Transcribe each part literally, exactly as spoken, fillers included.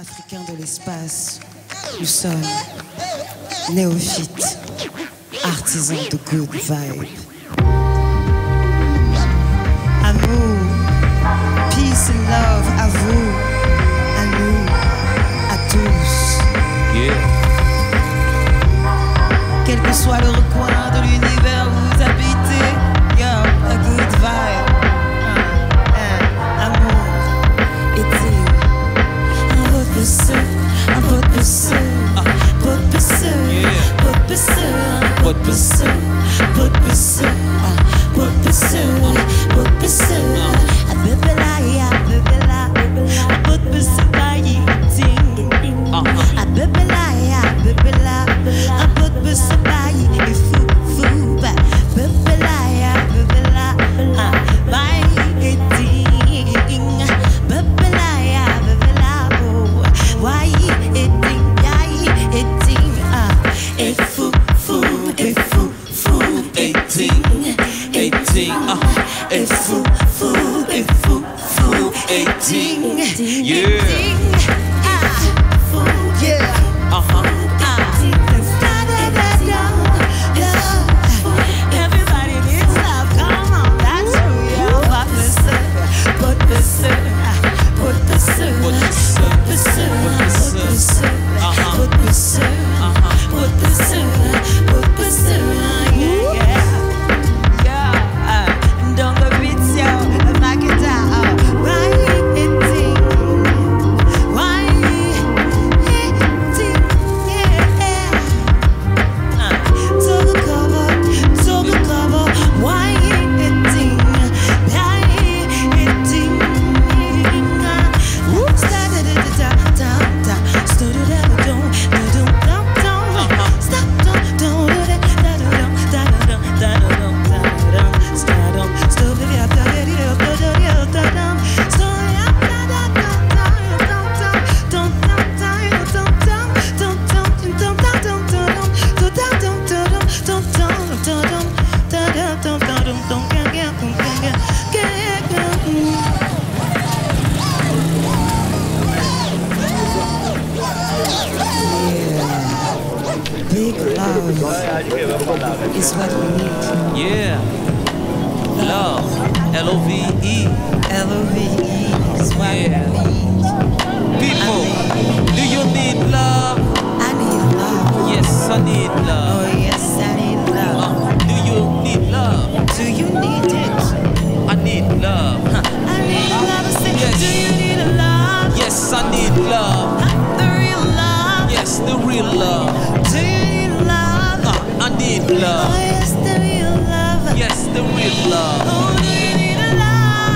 Africains de l'espace, nous sommes néophytes, artisans de good vibe. Amour, peace and love à vous, à nous, à tous. Yeah. Quel que soit le recoin de l'univers où vous habitez, yo, a good vibe. I'm put pursuit, put pursuit, put pursuit, put pursuit, put pursuit, put pursuit, put pursuit. I put the lie, I put the lie, I put pursuit by eating. I put the lie, I put the lie, I put pursuit by eating. Food, but put the lie, I put the lie, by eating. Put the lie, I put the lie. Why eating? Why eating? Ah, et fou, fou, et fou, fou, eating, eating. Ah, et fou, fou, et fou, fou, eating, yeah. Ah, fou, yeah. Ah, ah. Big love is what we need. Yeah. Love. L O V E. L O V E is what yeah. we need. People, need. Do you need love? I need love. Yes, I need love. Oh, yes, I need love. Uh, do you need love? Do you need it? I need love. Huh. I need love. I say, yes. Do you need a love? Yes, I need love. I'm the real love. Yes, the real love. Do you need love. Oh, yes, the real love. Yes, the real love. Oh, do you need a love?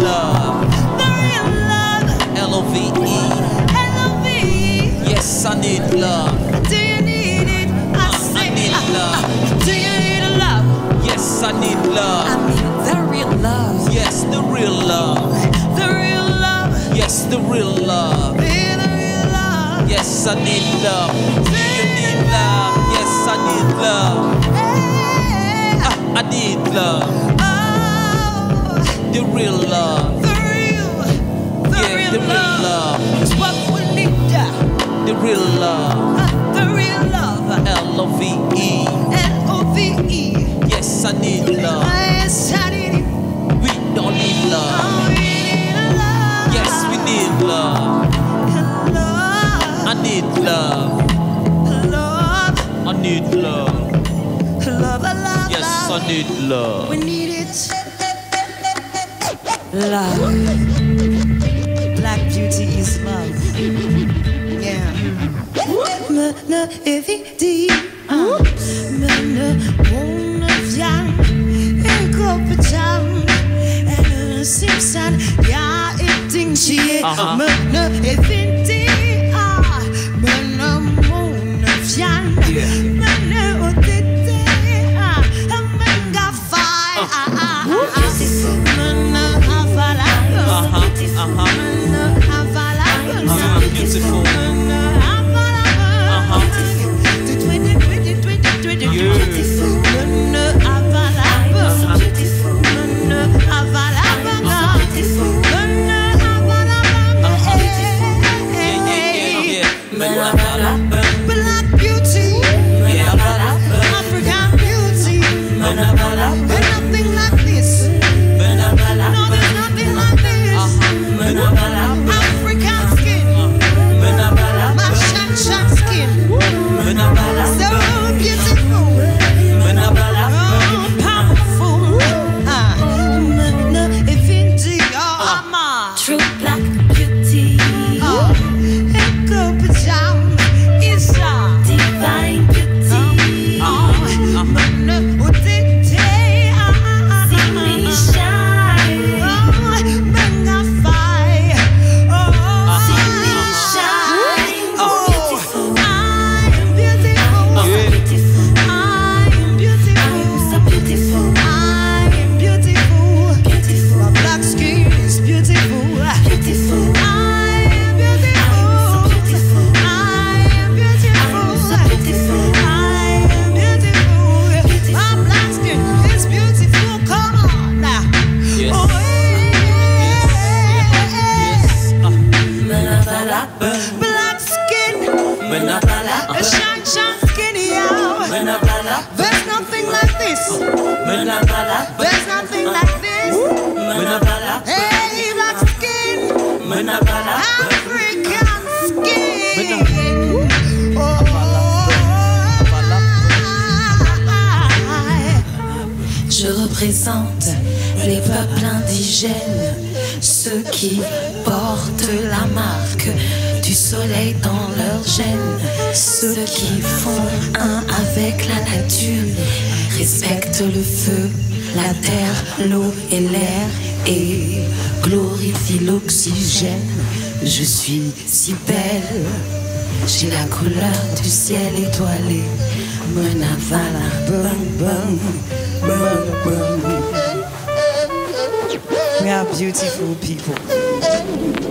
Love. The real love. L O V E. L O V E. Yes, I need love. Do you need it? I, uh, say, I need uh, love. Uh, do you need a love? Yes, I need love. I need the real love. Yes, the real love. The real love. Yes, the real love. The real love. Yes, I need love. Do you need love? Yes, I need love. Hey. Ah, I need love. Oh. The real love. The real, the yeah, real, the real love. love. It's what we need. The real love. Uh, the real love. L O V E. L O V E. Yes, I need love. Uh, yes, I need it. We don't need love. Oh, we need a love. Yes, we need love. love. I need love. I need love. Love, love, yes, love. I need love. We need it. Love. Black beauty is love. Yeah. M N E V D. M N E W O N A V I A N. And Kopajam. And Simpson. Yeah, it didn't she. M N E V D. Yeah. black, black skin. Men a black, a shine shine skinny out. Men a black, there's nothing like this. Men a black, there's nothing like this. Men a black, hey black skin. Men a black, African skin. Je représente les peuples indigènes, ceux qui portent la marque du soleil dans leurs gènes, ceux qui font un avec la nature, respectent le feu, la terre, l'eau et l'air et glorifient l'oxygène. Je suis si belle, j'ai la couleur du ciel étoilé. Menavala, boom, boom, boom, boom. We are beautiful people. Thank you.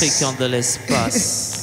africain de l'espace.